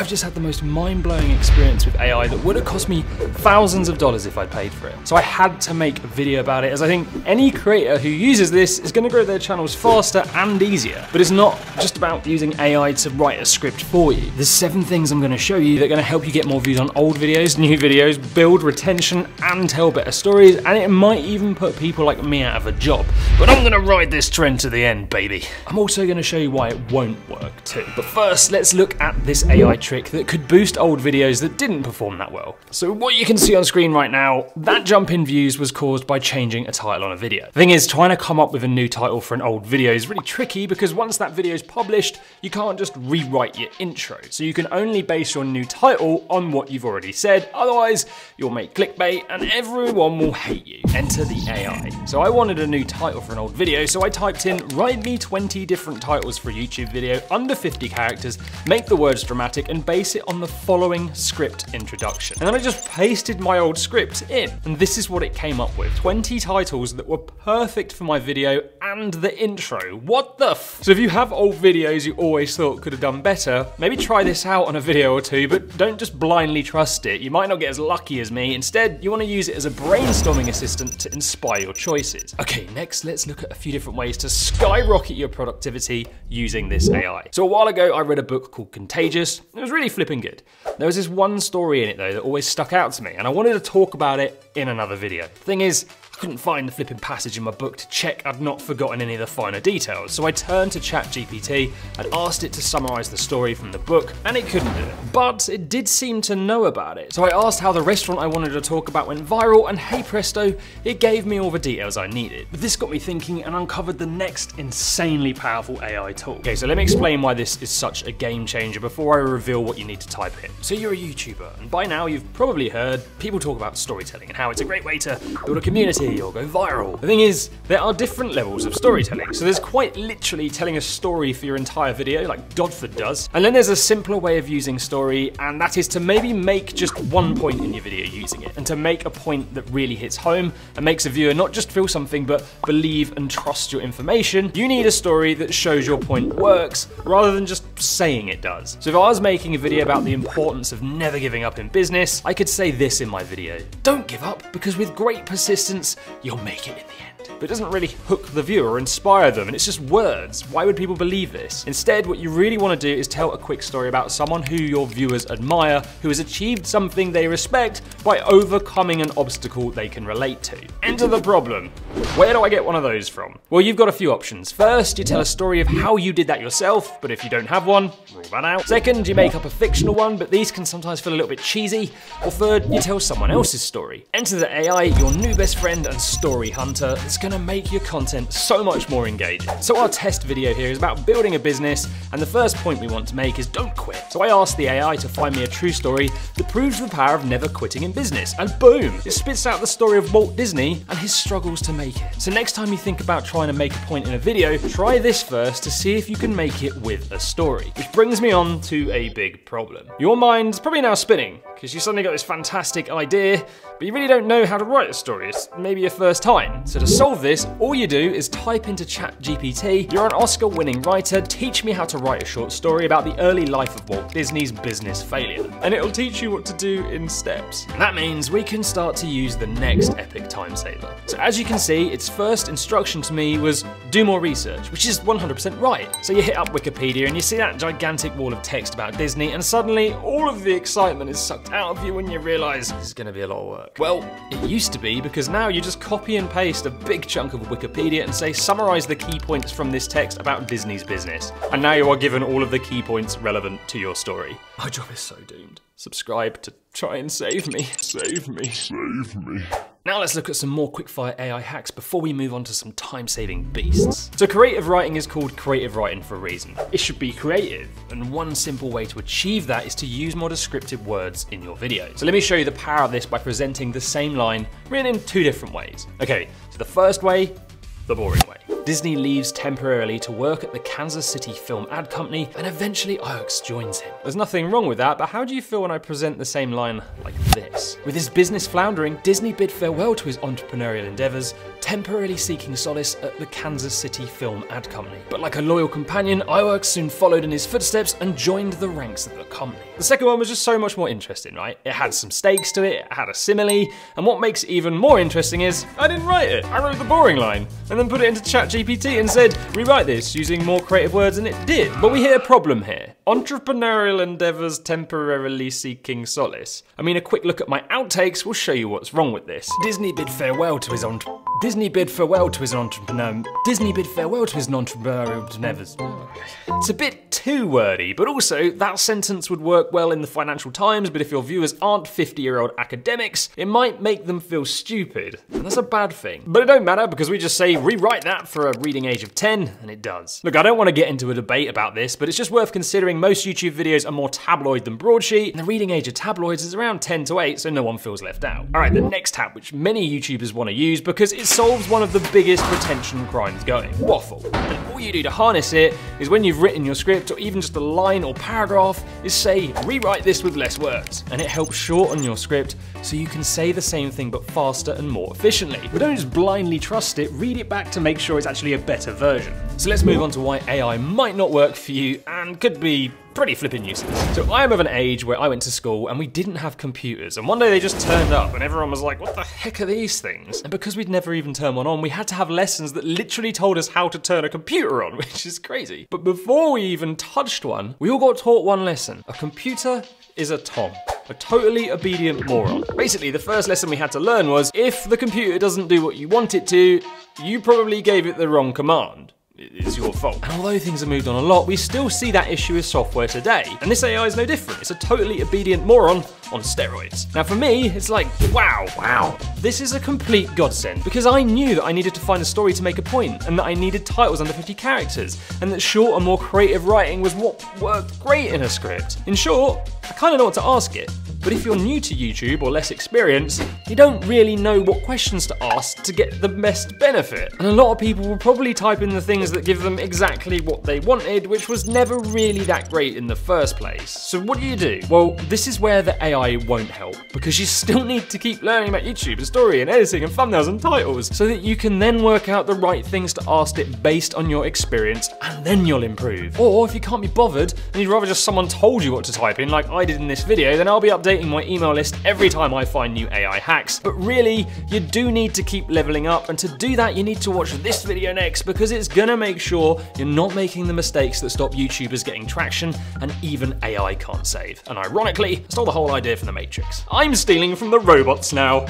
I've just had the most mind-blowing experience with AI that would have cost me thousands of dollars if I paid for it. So I had to make a video about it, as I think any creator who uses this is going to grow their channels faster and easier. But it's not just about using AI to write a script for you. There's 7 things I'm going to show you that are going to help you get more views on old videos, new videos, build retention, and tell better stories, and it might even put people like me out of a job. But I'm going to ride this trend to the end, baby. I'm also going to show you why it won't work too. But first, let's look at this AI trick that could boost old videos that didn't perform that well. So what you can see on screen right now, that jump in views was caused by changing a title on a video. The thing is, trying to come up with a new title for an old video is really tricky because once that video is published, you can't just rewrite your intro. So you can only base your new title on what you've already said. Otherwise, you'll make clickbait and everyone will hate you. Enter the AI. So I wanted a new title for an old video, so I typed in, write me 20 different titles for a YouTube video under 50 characters, make the words dramatic, and base it on the following script introduction. And then I just pasted my old script in, and this is what it came up with. 20 titles that were perfect for my video and the intro. What the f? So if you have old videos you always thought could have done better, maybe try this out on a video or two, but don't just blindly trust it. You might not get as lucky as me. Instead, you want to use it as a brainstorming assistant to inspire your choices. Okay, next let's look at a few different ways to skyrocket your productivity using this AI. So a while ago, I read a book called Contagious. It was really flipping good. There was this one story in it though that always stuck out to me, and I wanted to talk about it in another video. The thing is, I couldn't find the flipping passage in my book to check I'd not forgotten any of the finer details, so I turned to ChatGPT and asked it to summarise the story from the book, and it couldn't do it. But it did seem to know about it, so I asked how the restaurant I wanted to talk about went viral, and hey presto, it gave me all the details I needed. But this got me thinking and uncovered the next insanely powerful AI tool. Okay, so let me explain why this is such a game changer before I reveal what you need to type in. So you're a YouTuber, and by now you've probably heard people talk about storytelling and how it's a great way to build a community or go viral. The thing is, there are different levels of storytelling. So there's quite literally telling a story for your entire video, like Dodford does. And then there's a simpler way of using story, and that is to maybe make just one point in your video using it, and to make a point that really hits home and makes a viewer not just feel something, but believe and trust your information. You need a story that shows your point works, rather than just saying it does. So if I was making a video about the importance of never giving up in business, I could say this in my video. Don't give up, because with great persistence, you'll make it in the end. But it doesn't really hook the viewer or inspire them, and it's just words. Why would people believe this? Instead, what you really want to do is tell a quick story about someone who your viewers admire, who has achieved something they respect by overcoming an obstacle they can relate to. Enter the problem. Where do I get one of those from? Well, you've got a few options. First, you tell a story of how you did that yourself, but if you don't have one, rule that out. Second, you make up a fictional one, but these can sometimes feel a little bit cheesy. Or third, you tell someone else's story. Enter the AI, your new best friend and story hunter. It's going to make your content so much more engaging. So our test video here is about building a business, and the first point we want to make is don't quit. So I asked the AI to find me a true story that proves the power of never quitting in business, and boom, it spits out the story of Walt Disney and his struggles to make it. So next time you think about trying to make a point in a video, try this first to see if you can make it with a story. Which brings me on to a big problem. Your mind's probably now spinning, because you suddenly got this fantastic idea, but you really don't know how to write a story. It's maybe your first time. So to solve this, all you do is type into ChatGPT, you're an Oscar-winning writer, teach me how to write a short story about the early life of Walt Disney's business failure. And it'll teach you what to do in steps. And that means we can start to use the next epic time saver. So as you can see, its first instruction to me was do more research, which is 100% right. So you hit up Wikipedia and you see that gigantic wall of text about Disney, and suddenly all of the excitement is sucked out of you when you realise this is going to be a lot of work. Well, it used to be, because now you just copy and paste a big chunk of Wikipedia and say summarise the key points from this text about Disney's business. And now you are given all of the key points relevant to your story. My job is so doomed. Subscribe to try and save me. Save me. Save me. Now let's look at some more quickfire AI hacks before we move on to some time-saving beasts. So creative writing is called creative writing for a reason. It should be creative, and one simple way to achieve that is to use more descriptive words in your video. So let me show you the power of this by presenting the same line written in 2 different ways. Okay, so the first way, the boring way. Disney leaves temporarily to work at the Kansas City Film Ad Company, and eventually Iwerks joins him. There's nothing wrong with that, but how do you feel when I present the same line like this? With his business floundering, Disney bid farewell to his entrepreneurial endeavors, temporarily seeking solace at the Kansas City Film Ad Company. But like a loyal companion, Iwerks soon followed in his footsteps and joined the ranks of the company. The second one was just so much more interesting, right? It had some stakes to it, it had a simile, and what makes it even more interesting is, I didn't write it, I wrote the boring line, and then put it into ChatGPT and said, rewrite this using more creative words, and it did. But we hit a problem here. Entrepreneurial endeavors temporarily seeking solace. I mean, a quick look at my outtakes will show you what's wrong with this. Disney bid farewell to his entrepreneurial endeavors. It's a bit too wordy, but also that sentence would work well in the Financial Times, but if your viewers aren't 50-year-old academics, it might make them feel stupid. And that's a bad thing. But it don't matter because we just say rewrite that for a reading age of 10, and it does. Look, I don't want to get into a debate about this, but it's just worth considering most YouTube videos are more tabloid than broadsheet, and the reading age of tabloids is around 10 to 8, so no one feels left out. All right, the next tab, which many YouTubers want to use because it solves one of the biggest retention crimes going, waffle. And all you do to harness it is when you've written your script or even just a line or paragraph is say, rewrite this with less words. And it helps shorten your script so you can say the same thing but faster and more efficiently. But don't just blindly trust it, read it back to make sure it's actually a better version. So let's move on to why AI might not work for you and could be pretty flipping useless. So I am of an age where I went to school and we didn't have computers, and one day they just turned up and everyone was like, what the heck are these things? And because we'd never even turned one on, we had to have lessons that literally told us how to turn a computer on, which is crazy. But before we even touched one, we all got taught one lesson. A computer is a Tom. A totally obedient moron. Basically, the first lesson we had to learn was, if the computer doesn't do what you want it to, you probably gave it the wrong command. It's your fault. And although things have moved on a lot, we still see that issue with software today. And this AI is no different. It's a totally obedient moron on steroids. Now for me, it's like, wow. This is a complete godsend because I knew that I needed to find a story to make a point, and that I needed titles under 50 characters, and that short and more creative writing was what worked great in a script. In short, I kind of know what to ask it. But if you're new to YouTube or less experienced, you don't really know what questions to ask to get the best benefit. And a lot of people will probably type in the things that give them exactly what they wanted, which was never really that great in the first place. So what do you do? Well, this is where the AI won't help, because you still need to keep learning about YouTube and story and editing and thumbnails and titles so that you can then work out the right things to ask it based on your experience, and then you'll improve. Or if you can't be bothered and you'd rather just someone told you what to type in like I did in this video, then I'll be updating my email list every time I find new AI hacks. But really, you do need to keep leveling up, and to do that you need to watch this video next, because it's gonna make sure you're not making the mistakes that stop YouTubers getting traction and even AI can't save. And ironically, I stole the whole idea from The Matrix. I'm stealing from the robots now.